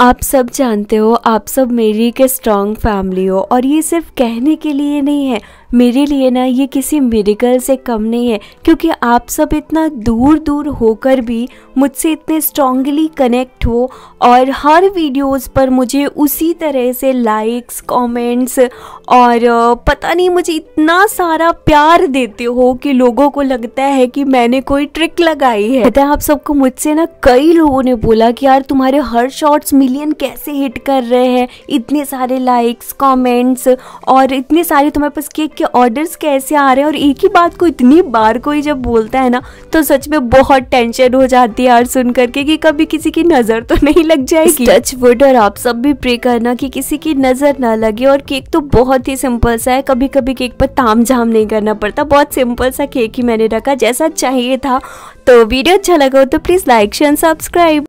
आप सब जानते हो, आप सब मेरी के स्ट्रॉन्ग फैमिली हो और ये सिर्फ कहने के लिए नहीं है, मेरे लिए ना ये किसी मिरेकल से कम नहीं है, क्योंकि आप सब इतना दूर दूर होकर भी मुझसे इतने स्ट्रांगली कनेक्ट हो और हर वीडियोस पर मुझे उसी तरह से लाइक्स, कमेंट्स और पता नहीं मुझे इतना सारा प्यार देते हो कि लोगों को लगता है कि मैंने कोई ट्रिक लगाई है। पता है आप सबको मुझसे ना कई लोगों ने बोला कि यार तुम्हारे हर शॉट्स मिलियन कैसे हिट कर रहे हैं, इतने सारे लाइक्स, कमेंट्स और इतने सारे तुम्हारे पास केक के ऑर्डर्स कैसे आ रहे हैं। और एक ही बात को इतनी बार कोई जब बोलता है ना तो सच में बहुत टेंशन हो जाती है यार सुन करके कि कभी किसी की नज़र तो नहीं लग जाएगी। Touch wood. और आप सब भी प्रे करना कि किसी की नज़र ना लगे। और केक तो बहुत ही सिंपल सा है, कभी कभी केक पर ताम झाम नहीं करना पड़ता, बहुत सिंपल सा केक ही मैंने रखा जैसा चाहिए था। तो वीडियो अच्छा लगा हो तो प्लीज़ लाइक, शेयर, सब्सक्राइब।